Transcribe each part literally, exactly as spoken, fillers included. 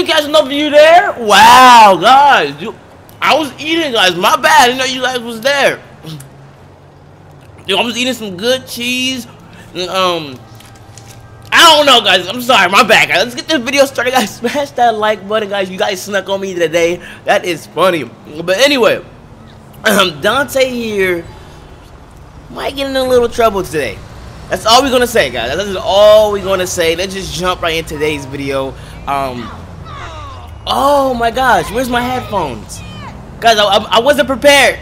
you guys enough of you there? Wow, guys, you, I was eating, guys. My bad. I didn't know you guys was there. Dude, I was eating some good cheese. And, um, I don't know, guys. I'm sorry. My bad, guys. Let's get this video started, guys. Smash that like button, guys. You guys snuck on me today. That is funny. But anyway, um, Dante here might get in a little trouble today. That's all we're gonna say, guys. That is all we're gonna say. Let's just jump right in today's video. Um. Oh my gosh, where's my headphones, guys? I, I, I wasn't prepared.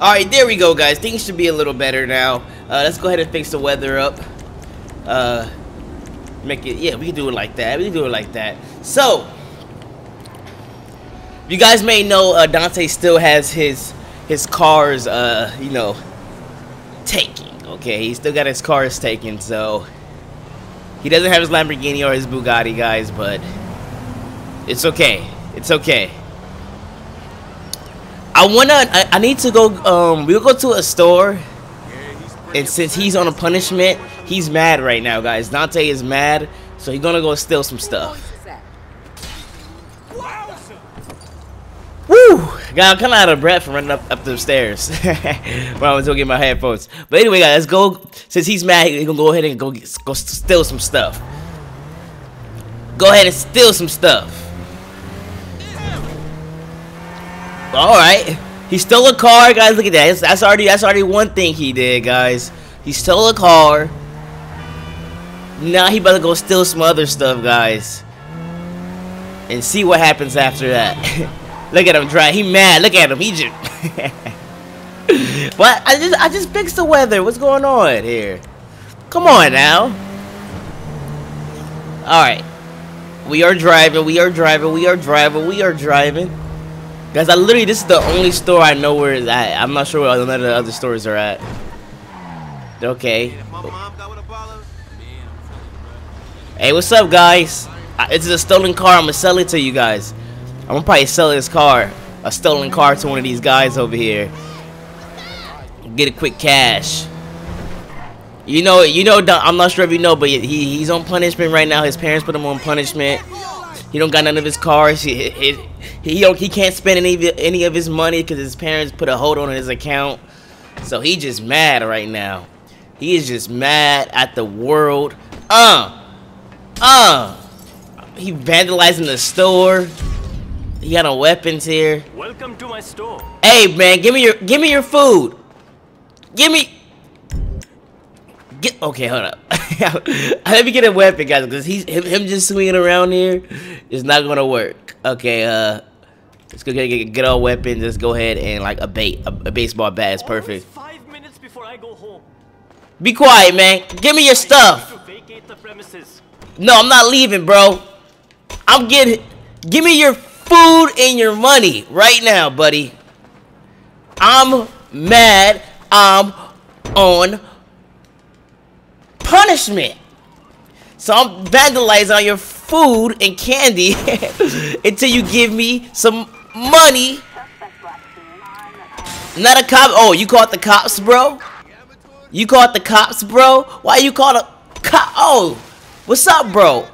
All right, there we go, guys. Things should be a little better now. Uh, let's go ahead and fix the weather up. Uh, make it. Yeah, we can do it like that. We can do it like that. So, you guys may know uh, Dante still has his his cars. Uh, you know, taken. Okay, he still got his cars taken, so he doesn't have his Lamborghini or his Bugatti, guys, but it's okay. It's okay. I wanna, I, I need to go, um, we'll go to a store, and since he's on a punishment, he's mad right now, guys. Dante is mad, so he's gonna go steal some stuff. Woo! Guys, I'm kind of out of breath from running up, up the stairs when I was going to get my headphones. But anyway, guys, let's go. Since he's mad, he's going to go ahead and go, get, go steal some stuff. Go ahead and steal some stuff. Alright. He stole a car, guys. Look at that. That's, that's, already, that's already one thing he did, guys. He stole a car. Now he better go steal some other stuff, guys. And see what happens after that. Look at him dry. He mad. Look at him. He just. What? I just I just fixed the weather. What's going on here? Come on now. All right. We are driving. We are driving. We are driving. We are driving. Guys, I literally this is the only store I know where it's at. I'm not sure where none of the other stores are at. Okay. Hey, what's up, guys? It's a stolen car. I'm gonna sell it to you guys. I'm gonna probably sell this car, a stolen car, to one of these guys over here. Get a quick cash. You know, you know. I'm not sure if you know, but he he's on punishment right now. His parents put him on punishment. He don't got none of his cars. He he he, don't, he can't spend any any of his money because his parents put a hold on his account. So he just mad right now. He is just mad at the world. Uh, uh. He vandalizing the store. You got no weapons here. Welcome to my store. Hey man, give me your give me your food. Give me Get okay, hold up. Let me get a weapon, guys, because he's him, him just swinging around here is not gonna work. Okay, uh let's go get a good old weapon. Let's go ahead and like a bait. A, a baseball bat is perfect. Five minutes before I go home. Be quiet, man. Give me your stuff. I need to vacate the premises. No, I'm not leaving, bro. I'm getting give me your food and your money right now, buddy. I'm mad. I'm on punishment. So I'm vandalizing all your food and candy until you give me some money. Not a cop. Oh, you caught the cops, bro? You caught the cops, bro? Why you caught a cop? Oh, what's up, bro?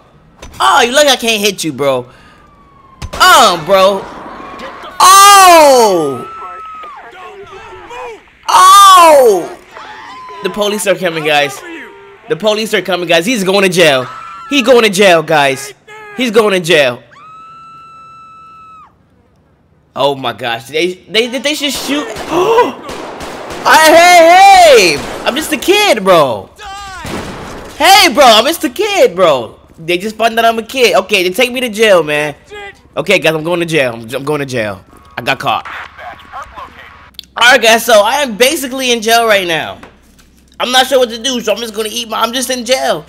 Oh, you look, I can't hit you, bro. Um, bro. Oh! Oh! The police are coming, guys. The police are coming, guys. He's going to jail. He's going to jail, guys. He's going to jail. Oh my gosh! They they they should shoot. Hey, hey! I'm just a kid, bro. Hey, bro! I'm just a kid, bro. They just found out I'm a kid. Okay, they take me to jail, man. Okay, guys, I'm going to jail. I'm, I'm going to jail. I got caught. Alright, guys, so I am basically in jail right now. I'm not sure what to do, so I'm just going to eat my... I'm just in jail.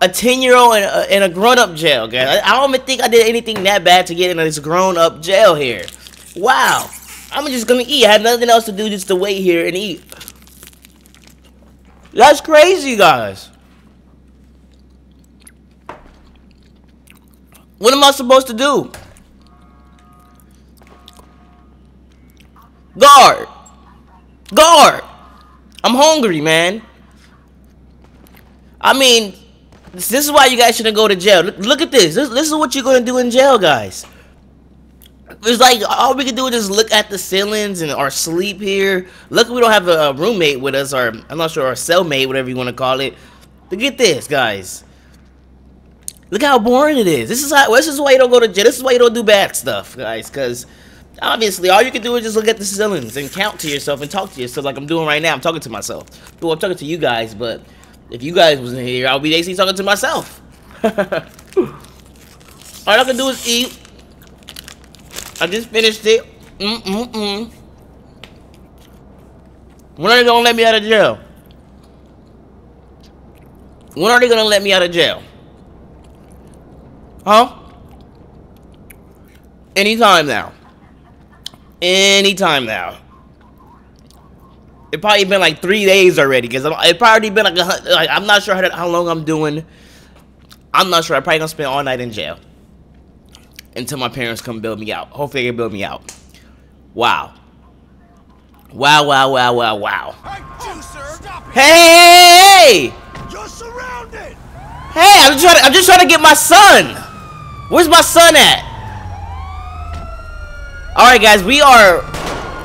A ten-year-old in a, in a grown-up jail, guys. I, I don't even think I did anything that bad to get in this grown-up jail here. Wow. I'm just going to eat. I have nothing else to do just to wait here and eat. That's crazy, guys. What am I supposed to do? Guard! Guard! I'm hungry, man. I mean, This is why you guys shouldn't go to jail. Look, look at this. this. This is what you're gonna do in jail, guys. It's like all we can do is just look at the ceilings and or sleep here. Luckily, we don't have a, a roommate with us, or I'm not sure, or a cellmate, whatever you want to call it. Look at this, guys. Look how boring it is. This is how. This is why you don't go to jail. This is why you don't do bad stuff, guys. Because obviously, all you can do is just look at the ceilings and count to yourself and talk to yourself, like I'm doing right now. I'm talking to myself. Well, I'm talking to you guys, but if you guys wasn't here, I'll be basically talking to myself. All I can do is eat. I just finished it. Mm-mm-mm. When are they gonna let me out of jail? When are they gonna let me out of jail? Huh? Anytime now. Anytime now. It probably been like three days already, because it probably been like, a, like I'm not sure how, how long I'm doing. I'm not sure. I'm probably gonna spend all night in jail until my parents come build me out. Hopefully they can build me out. Wow. Wow! Wow! Wow! Wow! Wow! Hey! Hey! You're surrounded. Hey! I'm trying. To, I'm just trying to get my son. Where's my son at? All right, guys, we are.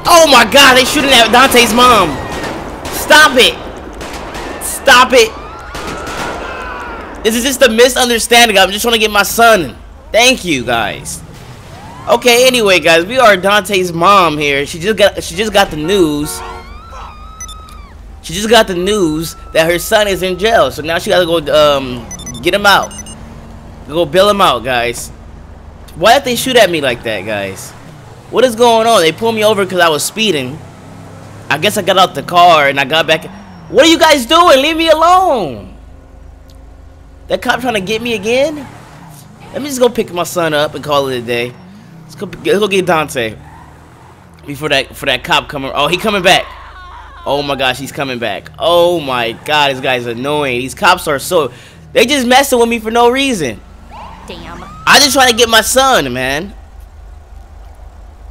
Oh my God! They shooting at Dante's mom. Stop it! Stop it! This is just a misunderstanding. I'm just trying to get my son. Thank you, guys. Okay, anyway, guys, we are Dante's mom here. She just got. She just got the news. She just got the news that her son is in jail. So now she gotta go um get him out. Go bail him out, guys. Why did they shoot at me like that, guys? What is going on? They pulled me over because I was speeding. I guess I got out the car and I got back. What are you guys doing? Leave me alone. That cop trying to get me again? Let me just go pick my son up and call it a day. Let's go, let's go get Dante. Before that, for that cop coming. Oh, he coming back. Oh my gosh, he's coming back. Oh my God, this guy's annoying. These cops are so... They just messing with me for no reason. Damn. I just trying to get my son, man.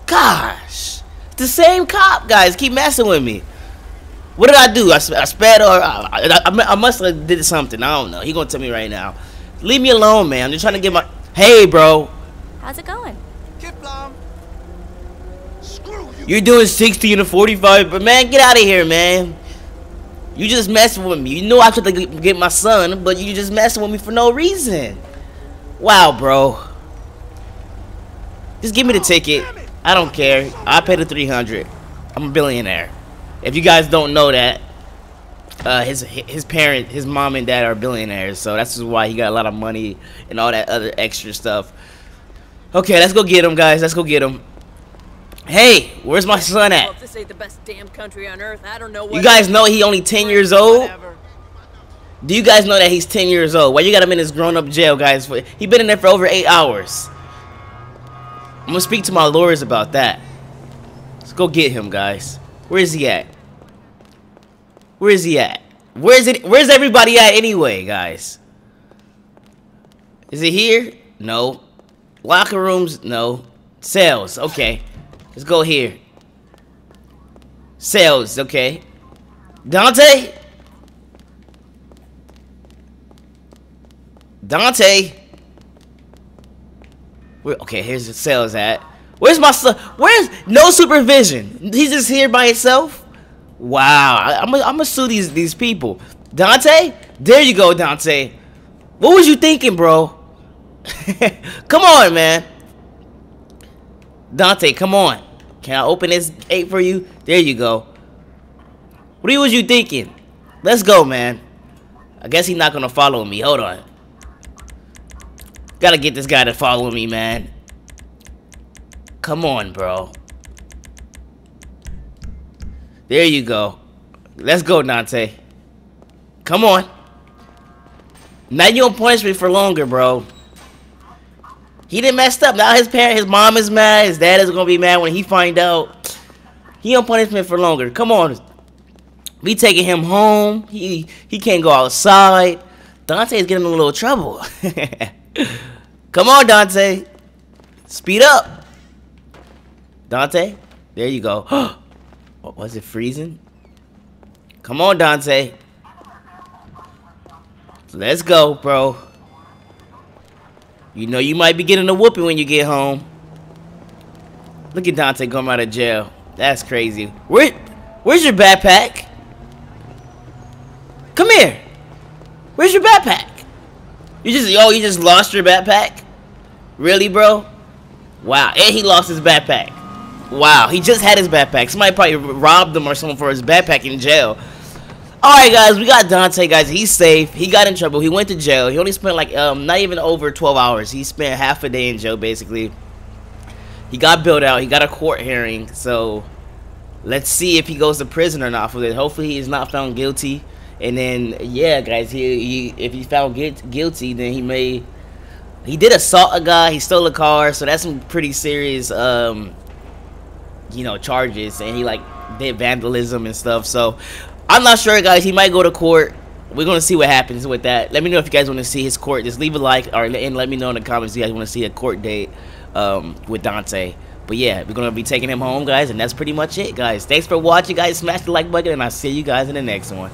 Gosh, the same cop guys keep messing with me. What did I do? I, I sped or I, I, I must have did something. I don't know. He gonna tell me right now. Leave me alone, man. I'm just trying to get my. Hey, bro. How's it going? Screw you. You're doing sixty and a forty-five, but man, get out of here, man. You just messing with me. You know I should get my son, but you just messing with me for no reason. Wow, bro. Just give me the ticket. I don't care. I paid the three hundred. I'm a billionaire. If you guys don't know that, uh, his his parents, his mom and dad are billionaires, so that's why he got a lot of money and all that other extra stuff. Okay, let's go get him, guys. Let's go get him. Hey, where's my son at? Well, if this ain't the best damn country on earth, I don't know what. You guys know he only ten years old. Whatever. Do you guys know that he's ten years old? Why you got him in this grown-up jail, guys? He been in there for over eight hours. I'm gonna speak to my lawyers about that. Let's go get him, guys. Where is he at? Where is he at? Where is it? Where's everybody at anyway, guys? Is it here? No. Locker rooms? No. Cells. Okay. Let's go here. Cells. Okay. Dante? Dante? Okay, here's the cells at. Where's my son? Where's no supervision? He's just here by himself. Wow, I, I'm gonna sue these these people. Dante, there you go, Dante. What was you thinking, bro? Come on, man. Dante, come on. Can I open this gate for you? There you go. What was you thinking? Let's go, man. I guess he's not gonna follow me. Hold on. Gotta get this guy to follow me, man. Come on, bro. There you go. Let's go, Dante. Come on. Now you don't punish me for longer, bro. He done messed up. Now his parent, his mom is mad. His dad is gonna be mad when he find out. He don't punish me for longer. Come on. We taking him home. He he can't go outside. Dante's getting in a little trouble. Come on, Dante. Speed up. Dante, there you go. What was it, freezing? Come on, Dante. So let's go, bro. You know you might be getting a whooping when you get home. Look at Dante going out of jail. That's crazy. Where, where's your backpack? Come here. Where's your backpack? You just, oh, you just lost your backpack? Really, bro? Wow. And he lost his backpack. Wow. He just had his backpack. Somebody probably robbed him or something for his backpack in jail. Alright, guys. We got Dante, guys. He's safe. He got in trouble. He went to jail. He only spent, like, um, not even over twelve hours. He spent half a day in jail, basically. He got bailed out. He got a court hearing. So, let's see if he goes to prison or not for this. Hopefully, he is not found guilty. And then, yeah, guys, he, he if he's found get, guilty, then he may... He did assault a guy. He stole a car. So, that's some pretty serious, um, you know, charges. And he, like, did vandalism and stuff. So, I'm not sure, guys. He might go to court. We're going to see what happens with that. Let me know if you guys want to see his court. Just leave a like or and let me know in the comments if you guys want to see a court date. Um, with Dante. But yeah, we're gonna be taking him home, guys, and that's pretty much it, guys. Thanks for watching, guys. Smash the like button, and I'll see you guys in the next one.